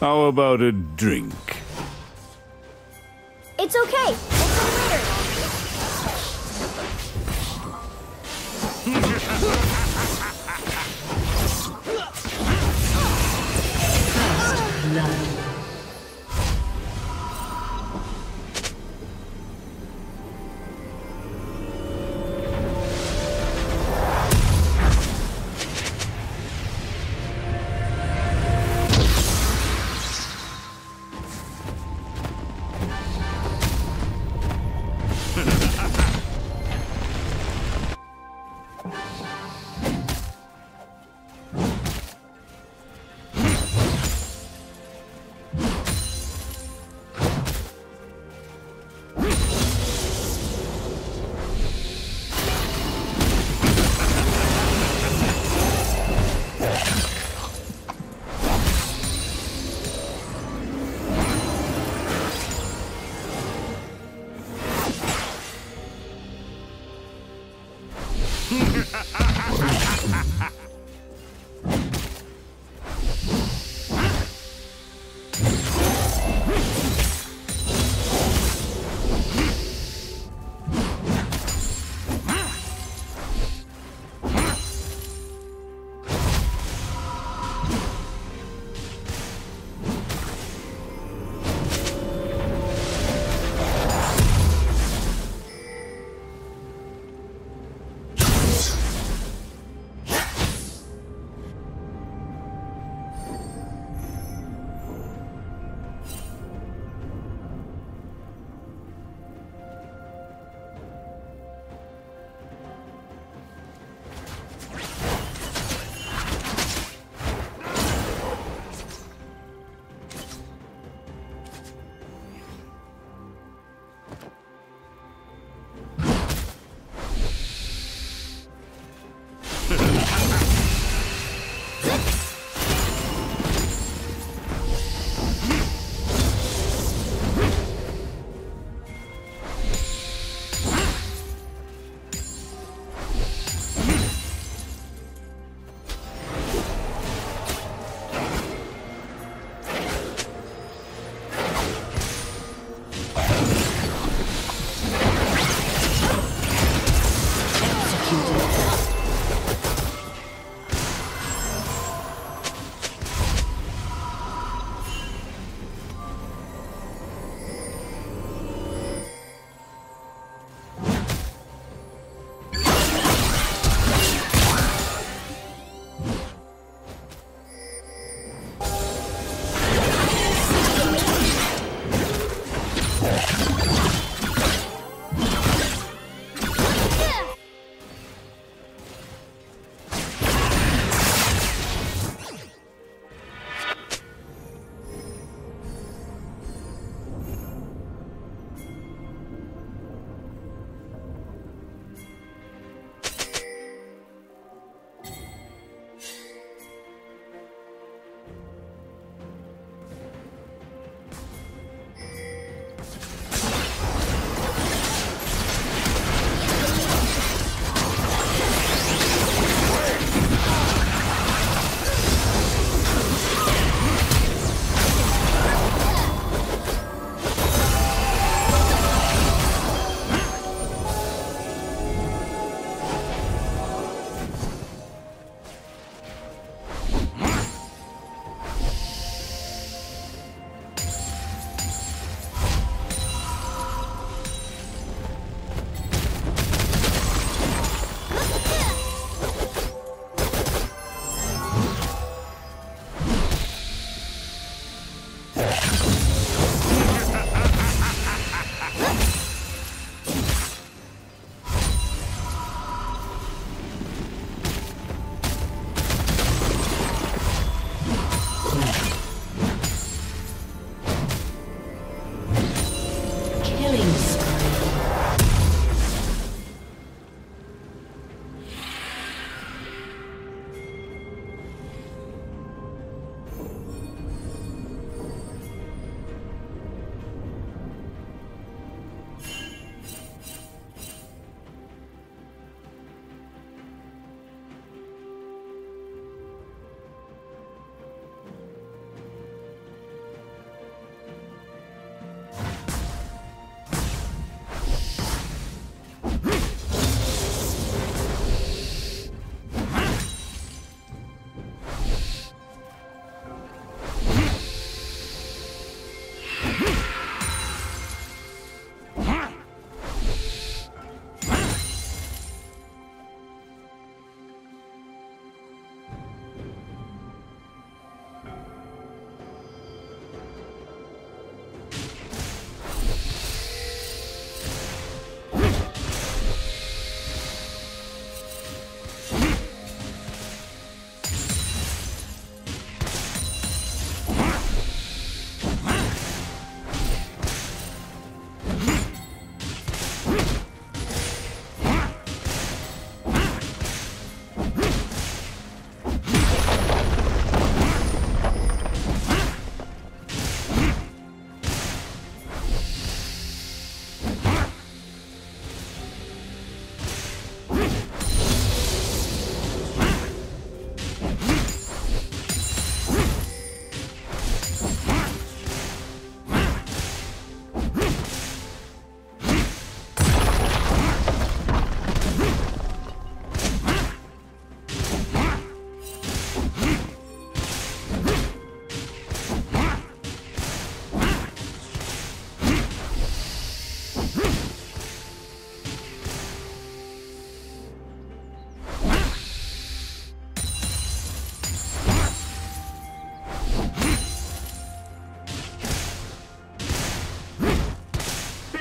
How about a drink? It's okay. We'll come later.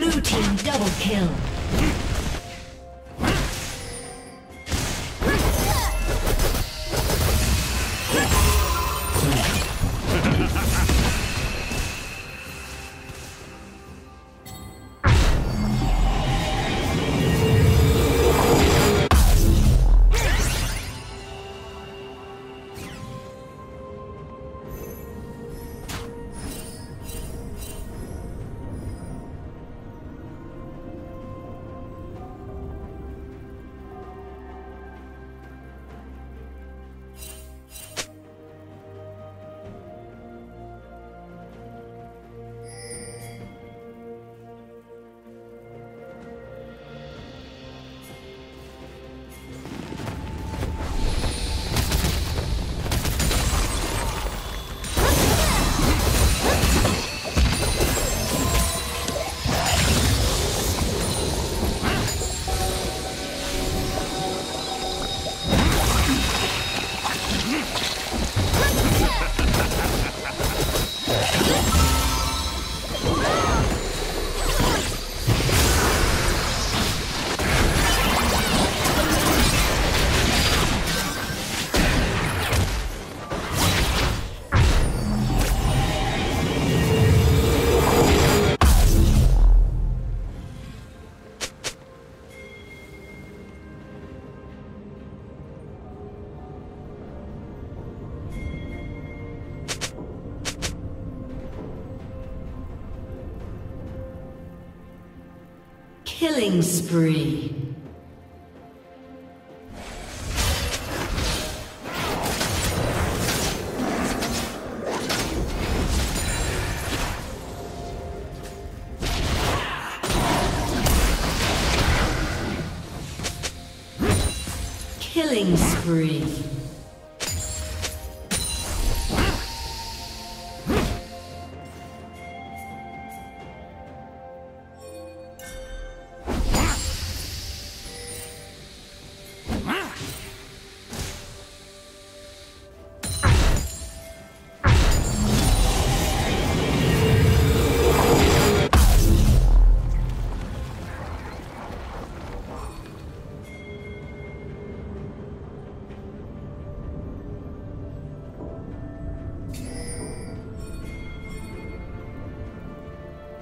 Blue team double kill. Killing spree. Killing spree.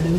Blue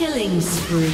Killing spree.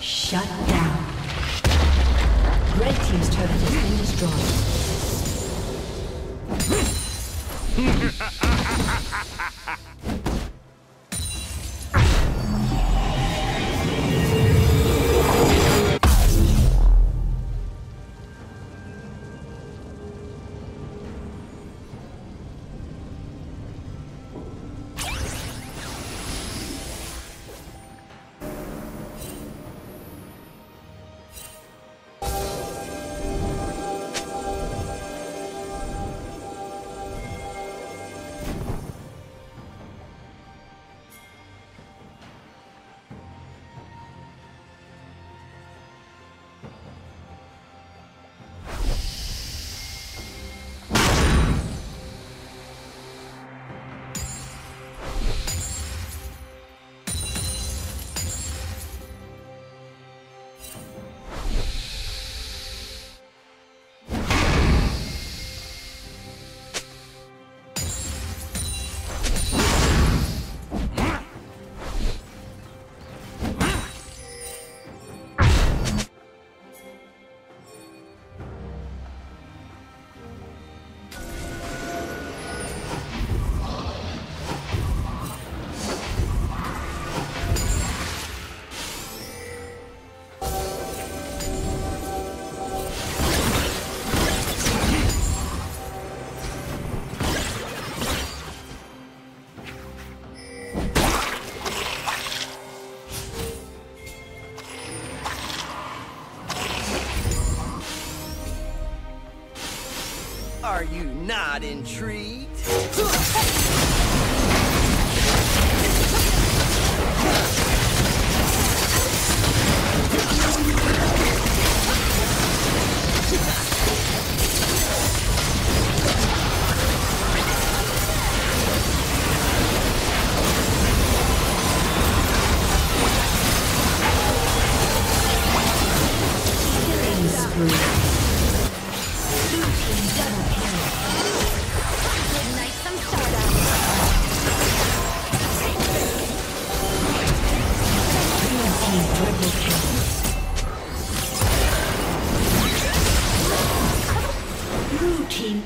Shut down. Red team's turret has been destroyed. Are you not intrigued?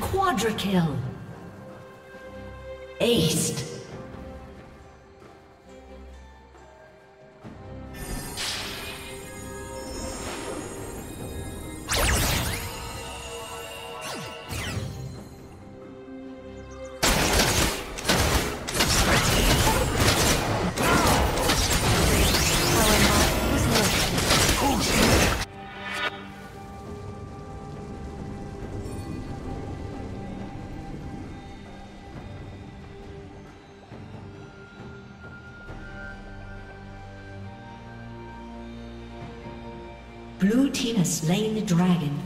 Quadra kill. Aced. Blue team has slain the dragon.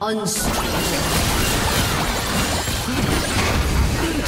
Unstoppable.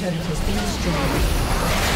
turret has been destroyed.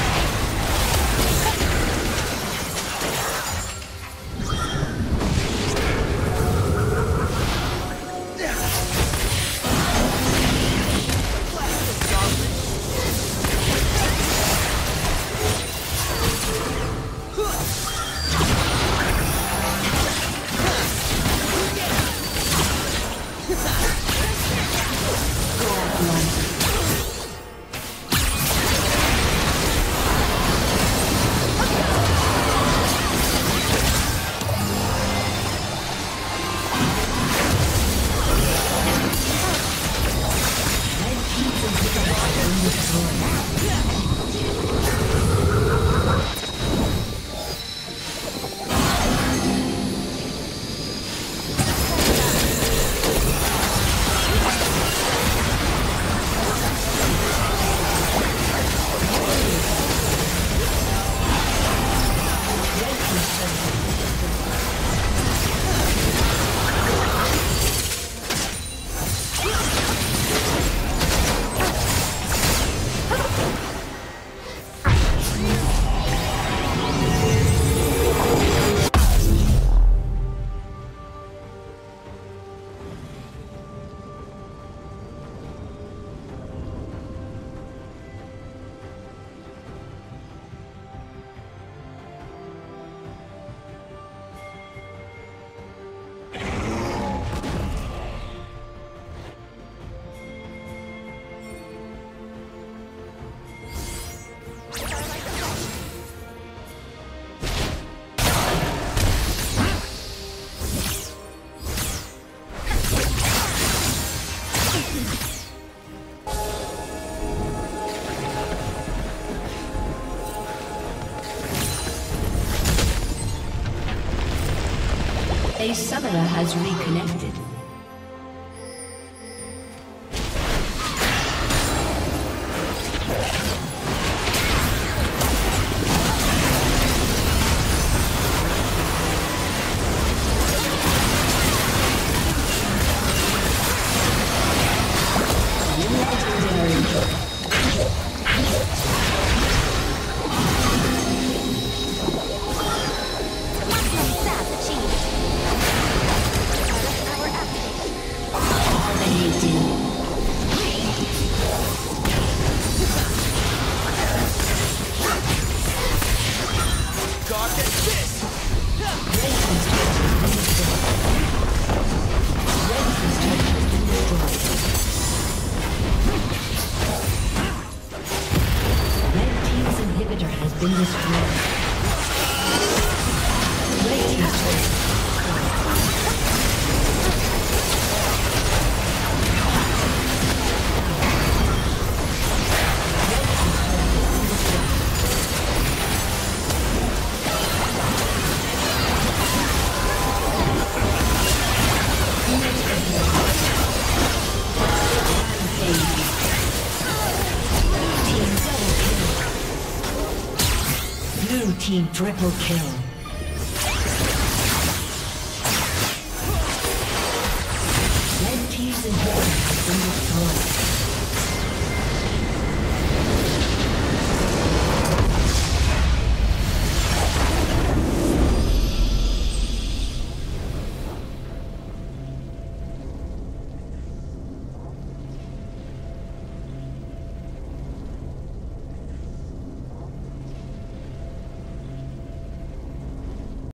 A summoner has reconnected. Triple kill.